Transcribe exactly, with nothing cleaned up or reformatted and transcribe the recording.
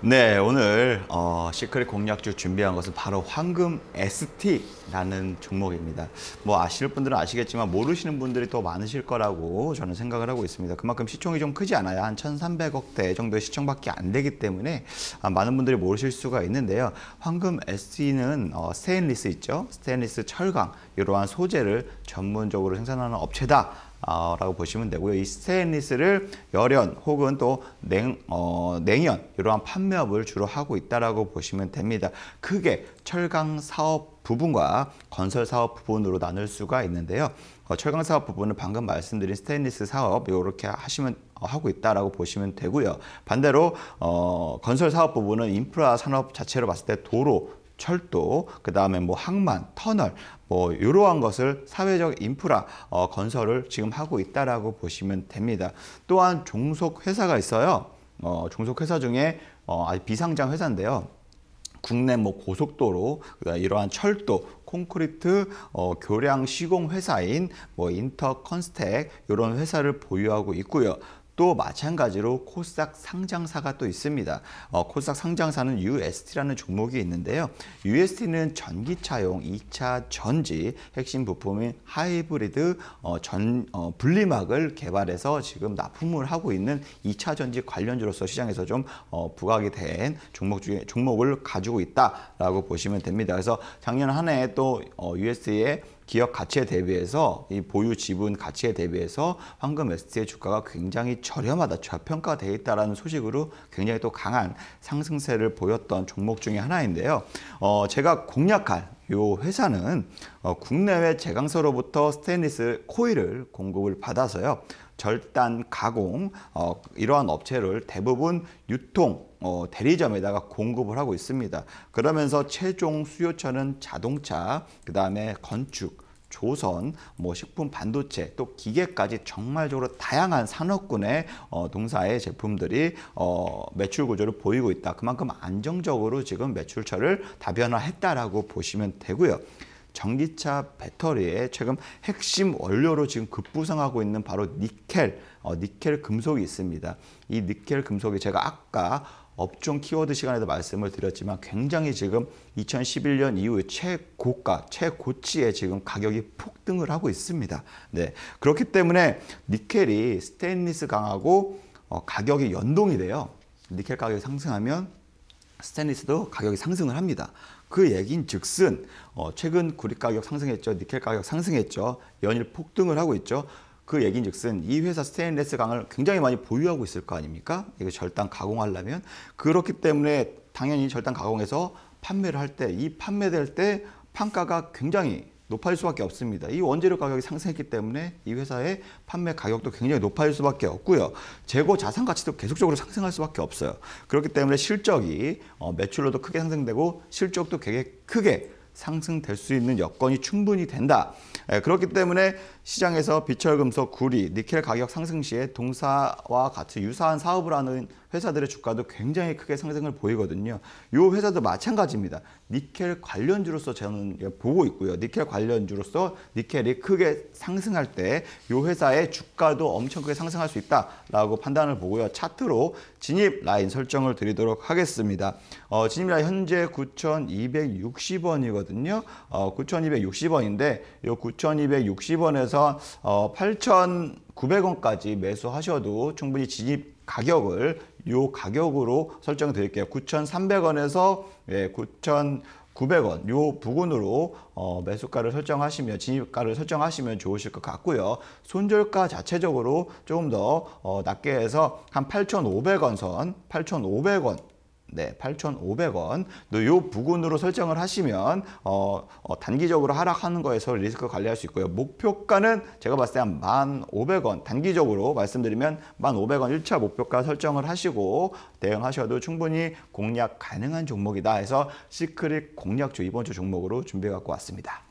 네, 오늘 어, 시크릿 공략주 준비한 것은 바로 황금 에스티라는 종목입니다. 뭐 아시는 분들은 아시겠지만 모르시는 분들이 더 많으실 거라고 저는 생각을 하고 있습니다. 그만큼 시총이 좀 크지 않아요. 한 천삼백억대 정도의 시총밖에 안 되기 때문에 많은 분들이 모르실 수가 있는데요. 황금 에스티는 어, 스테인리스 있죠. 스테인리스 철강, 이러한 소재를 전문적으로 생산하는 업체다. 아, 라고 보시면 되고요. 이 스테인리스를 열연 혹은 또 냉, 어, 냉연 이러한 판매업을 주로 하고 있다라고 보시면 됩니다. 크게 철강 사업 부분과 건설 사업 부분으로 나눌 수가 있는데요. 어, 철강 사업 부분은 방금 말씀드린 스테인리스 사업 이렇게 하시면 어, 하고 있다라고 보시면 되고요. 반대로 어, 건설 사업 부분은 인프라 산업 자체로 봤을 때 도로, 철도, 그 다음에 뭐 항만, 터널, 뭐 이러한 것을 사회적 인프라 어, 건설을 지금 하고 있다라고 보시면 됩니다. 또한 종속 회사가 있어요. 어, 종속 회사 중에 어, 아직 비상장 회사인데요. 국내 뭐 고속도로, 그다음에 이러한 철도, 콘크리트 어, 교량 시공 회사인 뭐 인터컨스텍 이런 회사를 보유하고 있고요. 또 마찬가지로 코스닥 상장사가 또 있습니다. 어, 코스닥 상장사는 유에스티라는 종목이 있는데요. 유에스티는 전기차용 이 차 전지 핵심 부품인 하이브리드 어, 전, 어, 분리막을 개발해서 지금 납품을 하고 있는 이 차 전지 관련주로서 시장에서 좀 어, 부각이 된 종목 중에 종목을 가지고 있다라고 보시면 됩니다. 그래서 작년 한 해 또 어, 유에스티의 기업 가치에 대비해서 이 보유 지분 가치에 대비해서 황금 에스티의 주가가 굉장히 저렴하다, 저평가되어 있다라는 소식으로 굉장히 또 강한 상승세를 보였던 종목 중에 하나인데요. 어, 제가 공략할 이 회사는 어, 국내외 제강서로부터 스테인리스 코일을 공급을 받아서요. 절단, 가공 어, 이러한 업체를 대부분 유통, 어, 대리점에다가 공급을 하고 있습니다. 그러면서 최종 수요처는 자동차, 그 다음에 건축, 조선, 뭐 식품, 반도체, 또 기계까지 정말적으로 다양한 산업군의 어, 동사의 제품들이 어, 매출 구조를 보이고 있다. 그만큼 안정적으로 지금 매출처를 다변화했다라고 보시면 되고요. 전기차 배터리에 최근 핵심 원료로 지금 급부상하고 있는 바로 니켈, 어, 니켈 금속이 있습니다. 이 니켈 금속이 제가 아까 업종 키워드 시간에도 말씀을 드렸지만 굉장히 지금 이천십일 년 이후 최고가, 최고치에 지금 가격이 폭등을 하고 있습니다. 네, 그렇기 때문에 니켈이 스테인리스 강하고 어, 가격이 연동이 돼요. 니켈 가격이 상승하면 스테인리스도 가격이 상승을 합니다. 그 얘기인 즉슨 어, 최근 구리 가격 상승했죠. 니켈 가격 상승했죠. 연일 폭등을 하고 있죠. 그 얘기인 즉슨 이 회사 스테인리스 강을 굉장히 많이 보유하고 있을 거 아닙니까? 이거 절단 가공하려면. 그렇기 때문에 당연히 절단 가공해서 판매를 할 때, 이 판매될 때 판가가 굉장히 높아질 수밖에 없습니다. 이 원재료 가격이 상승했기 때문에 이 회사의 판매 가격도 굉장히 높아질 수밖에 없고요. 재고 자산 가치도 계속적으로 상승할 수밖에 없어요. 그렇기 때문에 실적이 어, 매출로도 크게 상승되고 실적도 되게 크게 상승될 수 있는 여건이 충분히 된다. 예, 그렇기 때문에 시장에서 비철금속, 구리, 니켈 가격 상승 시에 동사와 같이 유사한 사업을 하는 회사들의 주가도 굉장히 크게 상승을 보이거든요. 이 회사도 마찬가지입니다. 니켈 관련주로서 저는 보고 있고요. 니켈 관련주로서 니켈이 크게 상승할 때 이 회사의 주가도 엄청 크게 상승할 수 있다라고 판단을 보고요. 차트로 진입 라인 설정을 드리도록 하겠습니다. 어, 진입 라인 현재 구천이백육십 원이거든요. 어, 구천이백육십 원인데 이 구천이백육십 원에서 어, 팔천구백 원까지 매수하셔도 충분히 진입 가격을 요 가격으로 설정 드릴게요. 구천삼백 원에서 구천구백 원 요 부근으로 어 매수가를 설정하시면, 진입가를 설정하시면 좋으실 것 같고요. 손절가 자체적으로 조금 더 어 낮게 해서 한 팔천오백 원 선, 팔천오백 원 네, 팔천오백 원 요 부근으로 설정을 하시면 어, 어, 단기적으로 하락하는 거에서 리스크 관리할 수 있고요. 목표가는 제가 봤을 때 한 만 오백 원, 단기적으로 말씀드리면 만 오백 원 일 차 목표가 설정을 하시고 대응하셔도 충분히 공략 가능한 종목이다 해서 시크릿 공략주 이번 주 종목으로 준비해 갖고 왔습니다.